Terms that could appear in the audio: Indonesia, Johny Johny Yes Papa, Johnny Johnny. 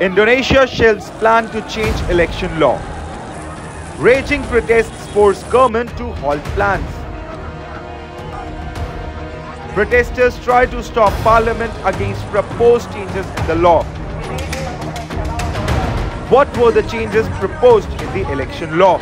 Indonesia shelves plan to change election law. Raging protests force government to halt plans. Protesters try to stop parliament against proposed changes in the law. What were the changes proposed in the election law?